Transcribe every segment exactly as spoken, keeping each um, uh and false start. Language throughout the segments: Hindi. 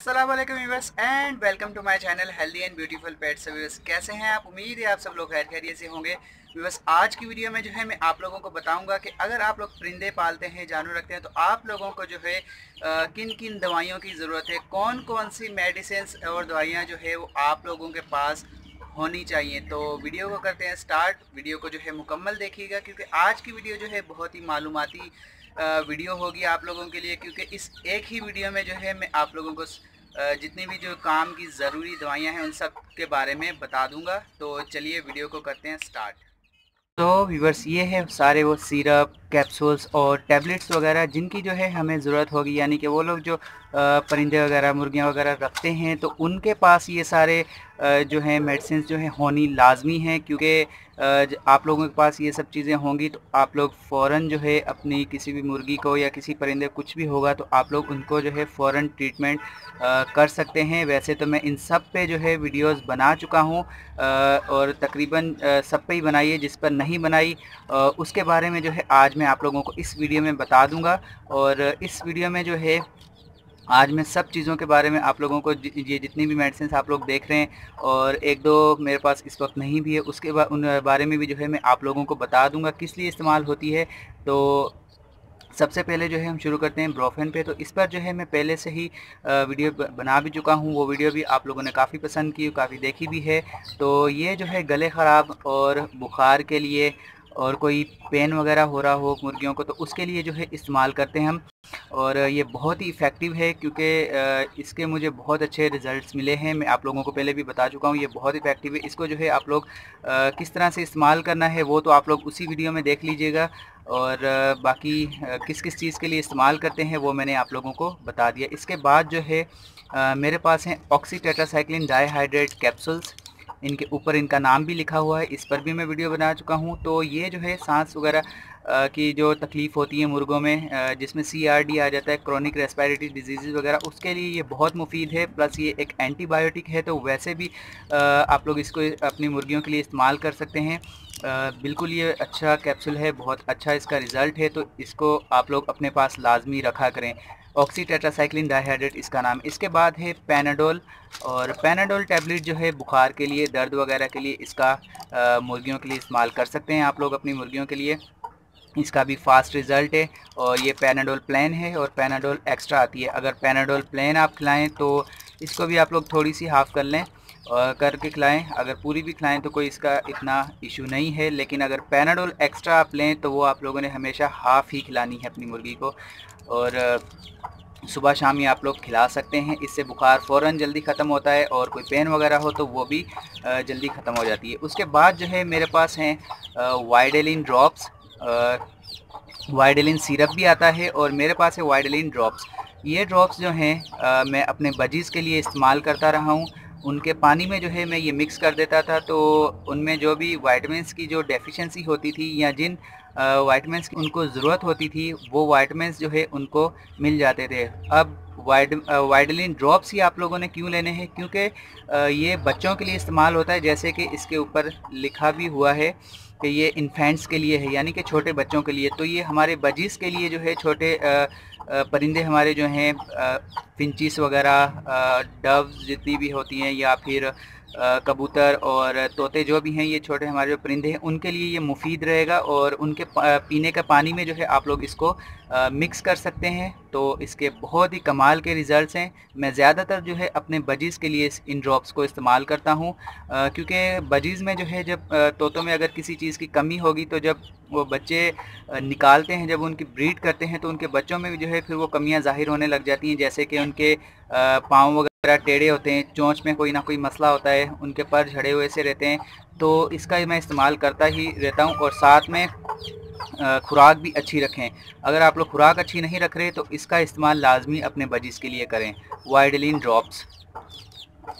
अस्सलाम वालेकुम viewers and welcome to my channel healthy and beautiful pets. Viewers कैसे हैं आप? उम्मीद है आप सब लोग खैर खैरियत से होंगे। व्यूअर्स आज की वीडियो में जो है मैं आप लोगों को बताऊंगा कि अगर आप लोग परिंदे पालते हैं, जानवर रखते हैं, तो आप लोगों को जो है आ, किन किन दवाइयों की ज़रूरत है, कौन कौन सी मेडिसिन्स और दवाइयाँ जो है वो आप लोगों के पास होनी चाहिए। तो वीडियो को करते हैं स्टार्ट। वीडियो को जो है मुकम्मल देखिएगा क्योंकि आज की वीडियो जो है बहुत ही मालूमाती वीडियो होगी आप लोगों के लिए, क्योंकि इस एक ही वीडियो में जो है मैं आप लोगों को जितनी भी जो काम की ज़रूरी दवाइयां हैं उन सब के बारे में बता दूंगा। तो चलिए वीडियो को करते हैं स्टार्ट। तो व्यूवर्स ये है सारे वो सिरप, कैप्सूल्स और टैबलेट्स वगैरह जिनकी जो है हमें ज़रूरत होगी, यानी कि वो लोग जो परिंदे वगैरह मुर्गियाँ वगैरह रखते हैं तो उनके पास ये सारे जो है मेडिसिन जो है होनी लाजमी है, क्योंकि आप लोगों के पास ये सब चीज़ें होंगी तो आप लोग फ़ौरन जो है अपनी किसी भी मुर्गी को या किसी परिंदे कुछ भी होगा तो आप लोग उनको जो है फ़ौरन ट्रीटमेंट कर सकते हैं। वैसे तो मैं इन सब पे जो है वीडियोस बना चुका हूँ और तकरीबन सब पे ही बनाई है, जिस पर नहीं बनाई उसके बारे में जो है आज मैं आप लोगों को इस वीडियो में बता दूँगा। और इस वीडियो में जो है आज मैं सब चीज़ों के बारे में आप लोगों को ये जितनी भी मेडिसिन आप लोग देख रहे हैं और एक दो मेरे पास इस वक्त नहीं भी है उसके बाद उन बारे में भी जो है मैं आप लोगों को बता दूंगा किस लिए इस्तेमाल होती है। तो सबसे पहले जो है हम शुरू करते हैं ब्रोफेन पे। तो इस पर जो है मैं पहले से ही वीडियो बना भी चुका हूँ, वो वीडियो भी आप लोगों ने काफ़ी पसंद की, काफ़ी देखी भी है। तो ये जो है गले ख़राब और बुखार के लिए और कोई पेन वगैरह हो रहा हो मुर्गियों को तो उसके लिए जो है इस्तेमाल करते हैं हम, और ये बहुत ही इफ़ेक्टिव है क्योंकि इसके मुझे बहुत अच्छे रिज़ल्ट्स मिले हैं। मैं आप लोगों को पहले भी बता चुका हूँ ये बहुत इफ़ेक्टिव है। इसको जो है आप लोग किस तरह से इस्तेमाल करना है वो तो आप लोग उसी वीडियो में देख लीजिएगा, और बाकी किस किस चीज़ के लिए इस्तेमाल करते हैं वो मैंने आप लोगों को बता दिया। इसके बाद जो है मेरे पास हैं ऑक्सीटेट्रासाइक्लिन डाईहाइड्रेट कैप्सूल्स, इनके ऊपर इनका नाम भी लिखा हुआ है, इस पर भी मैं वीडियो बना चुका हूँ। तो ये जो है सांस वगैरह की जो तकलीफ़ होती है मुर्गों में जिसमें सी आर डी आ जाता है, क्रॉनिक रेस्पिरेटरी डिजीज़ वगैरह, उसके लिए ये बहुत मुफीद है। प्लस ये एक एंटीबायोटिक है तो वैसे भी आप लोग इसको अपनी मुर्गियों के लिए इस्तेमाल कर सकते हैं। बिल्कुल ये अच्छा कैप्सूल है, बहुत अच्छा इसका रिज़ल्ट है, तो इसको आप लोग अपने पास लाजमी रखा करें। ऑक्सीटेट्रासाइक्लिन डाईहाइड्रेट इसका नाम। इसके बाद है पैनाडोल, और पैनाडोल टैबलेट जो है बुखार के लिए, दर्द वगैरह के लिए, इसका आ, मुर्गियों के लिए इस्तेमाल कर सकते हैं आप लोग अपनी मुर्गियों के लिए। इसका भी फास्ट रिज़ल्ट है, और ये पैनाडोल प्लेन है और पैनाडोल एक्स्ट्रा आती है। अगर पैनाडोल प्लेन आप खिलाएँ तो इसको भी आप लोग थोड़ी सी हाफ़ कर लें और करके खिलाएँ, अगर पूरी भी खिलाएँ तो कोई इसका इतना इशू नहीं है, लेकिन अगर पैनाडोल एक्स्ट्रा आप लें तो वो आप लोगों ने हमेशा हाफ़ ही खिलानी है अपनी मुर्गी को, और सुबह शाम ये आप लोग खिला सकते हैं। इससे बुखार फ़ौरन जल्दी ख़त्म होता है और कोई पेन वगैरह हो तो वो भी जल्दी ख़त्म हो जाती है। उसके बाद जो है मेरे पास हैं वाइडलिन ड्रॉप्स, वाइडलिन सिरप भी आता है और मेरे पास है वाइडलिन ड्रॉप्स। ये ड्रॉप्स जो हैं मैं अपने बजीज़ के लिए इस्तेमाल करता रहा हूँ, उनके पानी में जो है मैं ये मिक्स कर देता था तो उनमें जो भी वाइटमिन्स की जो डेफिशिएंसी होती थी या जिन वाइटमिन्स की उनको ज़रूरत होती थी वो वाइटमिन्स जो है उनको मिल जाते थे। अब वाइड वाइडलिन ड्रॉप्स ही आप लोगों ने क्यों लेने हैं, क्योंकि ये बच्चों के लिए इस्तेमाल होता है, जैसे कि इसके ऊपर लिखा भी हुआ है कि ये इन्फेंट्स के लिए है, यानी कि छोटे बच्चों के लिए। तो ये हमारे बजीज़ के लिए जो है, छोटे परिंदे हमारे जो हैं फिंचिस वगैरह, डव्स जितनी भी होती हैं, या फिर कबूतर और तोते जो भी हैं, ये छोटे हमारे जो परिंदे हैं उनके लिए ये मुफीद रहेगा। और उनके पीने के पानी में जो है आप लोग इसको मिक्स कर सकते हैं तो इसके बहुत ही कमाल के रिज़ल्ट्स हैं। मैं ज़्यादातर जो है अपने बजीज़ के लिए इन ड्रॉप्स को इस्तेमाल करता हूँ, क्योंकि बजीज़ में जो है जब तोतों में अगर किसी चीज़ की कमी होगी तो जब वो बच्चे निकालते हैं, जब उनकी ब्रीड करते हैं तो उनके बच्चों में भी जो है फिर वो कमियाँ ज़ाहिर होने लग जाती हैं, जैसे कि उनके पाँव वगैरह टेढ़े होते हैं, चोंच में कोई ना कोई मसला होता है, उनके पर झड़े हुए से रहते हैं। तो इसका मैं इस्तेमाल करता ही रहता हूं, और साथ में खुराक भी अच्छी रखें। अगर आप लोग खुराक अच्छी नहीं रख रहे तो इसका इस्तेमाल लाजमी अपने बजीज़ के लिए करें, वाइडलिन ड्रॉप्स।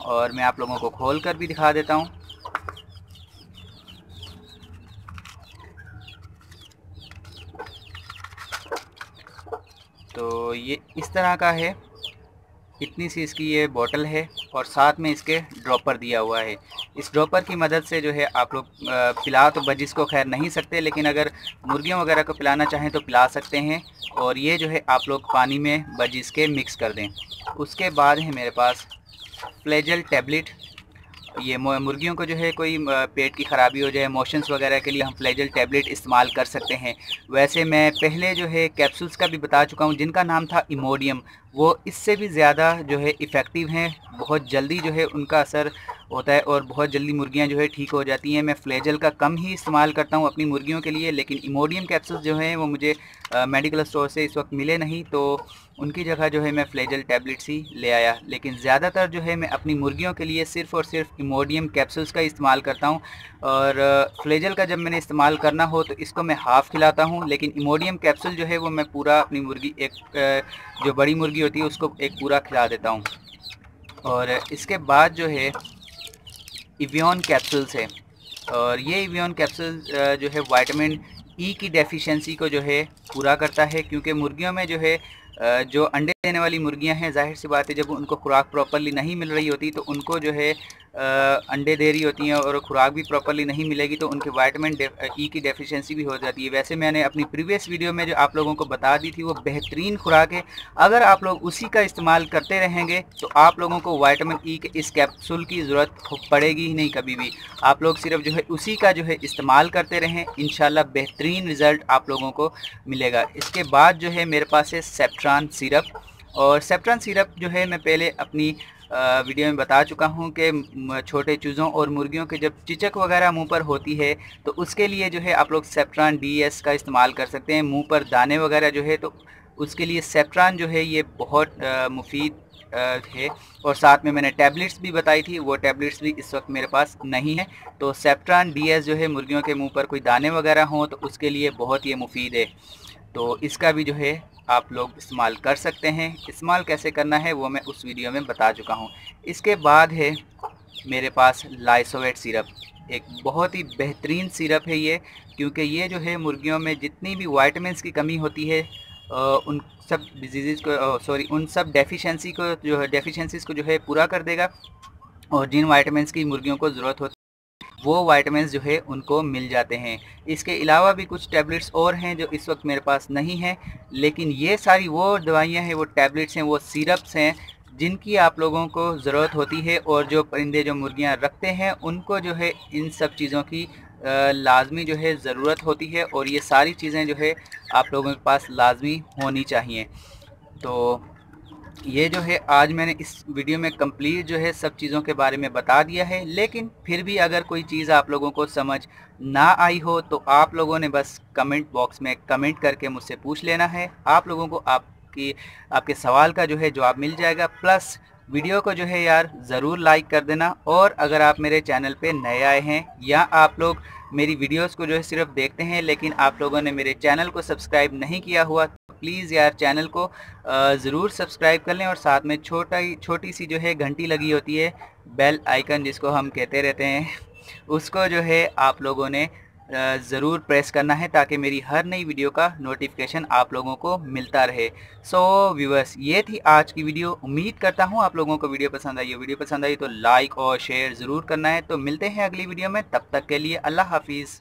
और मैं आप लोगों को खोल कर भी दिखा देता हूँ। तो ये इस तरह का है, इतनी सी इसकी ये बॉटल है और साथ में इसके ड्रॉपर दिया हुआ है। इस ड्रॉपर की मदद से जो है आप लोग पिला तो बजिस को खैर नहीं सकते, लेकिन अगर मुर्गियों वगैरह को पिलाना चाहें तो पिला सकते हैं। और ये जो है आप लोग पानी में बजिस के मिक्स कर दें। उसके बाद है मेरे पास फ्लैगल टैबलेट। ये मुर्गियों को जो है कोई पेट की ख़राबी हो जाए, मोशंस वगैरह के लिए हम फ्लैगल टैबलेट इस्तेमाल कर सकते हैं। वैसे मैं पहले जो है कैप्सूल्स का भी बता चुका हूँ जिनका नाम था इमोडियम, वो इससे भी ज़्यादा जो है इफ़ेक्टिव हैं। बहुत जल्दी जो है उनका असर होता है और बहुत जल्दी मुर्गियाँ जो है ठीक हो जाती हैं। मैं फ्लैगल का कम ही इस्तेमाल करता हूँ अपनी मुर्गियों के लिए, लेकिन इमोडियम कैप्सूल्स जो हैं वो मुझे आ, मेडिकल स्टोर से इस वक्त मिले नहीं, तो उनकी जगह जो है मैं फ्लैगल टैबलेट्स ही ले आया। लेकिन ज़्यादातर जो है मैं अपनी मुर्गियों के लिए सिर्फ़ और सिर्फ इमोडियम कैप्सूल्स का इस्तेमाल करता हूँ। और फ्लैगल का जब मैंने इस्तेमाल करना हो तो इसको मैं हाफ़ खिलाता हूँ, लेकिन इमोडियम कैप्सूल जो है वो मैं पूरा अपनी मुर्गी एक जो बड़ी मुर्गी होती है उसको एक पूरा खिला देता हूँ। और इसके बाद जो है एवियन कैप्सूल्स है, और ये एवियन कैप्सूल जो है विटामिन ई की डेफिशिएंसी को जो है पूरा करता है, क्योंकि मुर्गियों में जो है जो अंडे देने वाली मुर्गियां हैं जाहिर सी बात है जब उनको खुराक प्रॉपरली नहीं मिल रही होती तो उनको जो है अंडे दे रही होती हैं और खुराक भी प्रॉपरली नहीं मिलेगी तो उनके विटामिन ई की डेफिशिएंसी भी हो जाती है। वैसे मैंने अपनी प्रीवियस वीडियो में जो आप लोगों को बता दी थी वो बेहतरीन खुराक है, अगर आप लोग उसी का इस्तेमाल करते रहेंगे तो आप लोगों को विटामिन ई के इस कैप्सूल की ज़रूरत पड़ेगी ही नहीं कभी भी। आप लोग सिर्फ जो है उसी का जो है इस्तेमाल करते रहें, इंशाल्लाह बेहतरीन रिज़ल्ट आप लोगों को मिलेगा। इसके बाद जो है मेरे पास है सेप्ट्रान सिरप, और सेप्ट्रान सिरप जो है मैं पहले अपनी वीडियो में बता चुका हूं कि छोटे चूज़ों और मुर्गियों के जब चिचक वगैरह मुंह पर होती है तो उसके लिए जो है आप लोग सेप्ट्रान डीएस का इस्तेमाल कर सकते हैं। मुंह पर दाने वगैरह जो है तो उसके लिए सेप्ट्रान जो है ये बहुत मुफीद है। और साथ में मैंने टैबलेट्स भी बताई थी, वो टैबलेट्स भी इस वक्त मेरे पास नहीं है। तो सेप्ट्रान डीएस जो है मुर्गियों के मुँह पर कोई दाने वगैरह हों तो उसके लिए बहुत ये मुफीद है, तो इसका भी जो है आप लोग इस्तेमाल कर सकते हैं। इस्तेमाल कैसे करना है वो मैं उस वीडियो में बता चुका हूँ। इसके बाद है मेरे पास लाइसोवेट सिरप, एक बहुत ही बेहतरीन सिरप है ये, क्योंकि ये जो है मुर्गियों में जितनी भी विटामिन्स की कमी होती है उन सब डिजीज़ को सॉरी उन सब डेफिशिएंसी को जो है डेफिशिएंसीज़ को जो है पूरा कर देगा। और जिन विटामिन्स की मुर्गियों को ज़रूरत होती वो विटामिन्स जो है उनको मिल जाते हैं। इसके अलावा भी कुछ टैबलेट्स और हैं जो इस वक्त मेरे पास नहीं हैं, लेकिन ये सारी वो दवाइयां हैं, वो टैबलेट्स हैं, वो सिरप्स हैं जिनकी आप लोगों को ज़रूरत होती है। और जो परिंदे जो मुर्गियां रखते हैं उनको जो है इन सब चीज़ों की लाजमी जो है ज़रूरत होती है, और ये सारी चीज़ें जो है आप लोगों के पास लाजमी होनी चाहिए। तो ये जो है आज मैंने इस वीडियो में कंप्लीट जो है सब चीज़ों के बारे में बता दिया है, लेकिन फिर भी अगर कोई चीज़ आप लोगों को समझ ना आई हो तो आप लोगों ने बस कमेंट बॉक्स में कमेंट करके मुझसे पूछ लेना है। आप लोगों को आपकी आपके सवाल का जो है जवाब मिल जाएगा। प्लस वीडियो को जो है यार ज़रूर लाइक कर देना, और अगर आप मेरे चैनल पे नए आए हैं या आप लोग मेरी वीडियोस को जो है सिर्फ देखते हैं लेकिन आप लोगों ने मेरे चैनल को सब्सक्राइब नहीं किया हुआ तो प्लीज़ यार चैनल को ज़रूर सब्सक्राइब कर लें। और साथ में छोटा छोटी सी जो है घंटी लगी होती है, बेल आइकन जिसको हम कहते रहते हैं, उसको जो है आप लोगों ने ज़रूर प्रेस करना है ताकि मेरी हर नई वीडियो का नोटिफिकेशन आप लोगों को मिलता रहे। सो व्यूअर्स, ये थी आज की वीडियो। उम्मीद करता हूँ आप लोगों को वीडियो पसंद आई। वीडियो पसंद आई तो लाइक और शेयर ज़रूर करना है। तो मिलते हैं अगली वीडियो में, तब तक के लिए अल्लाह हाफिज़।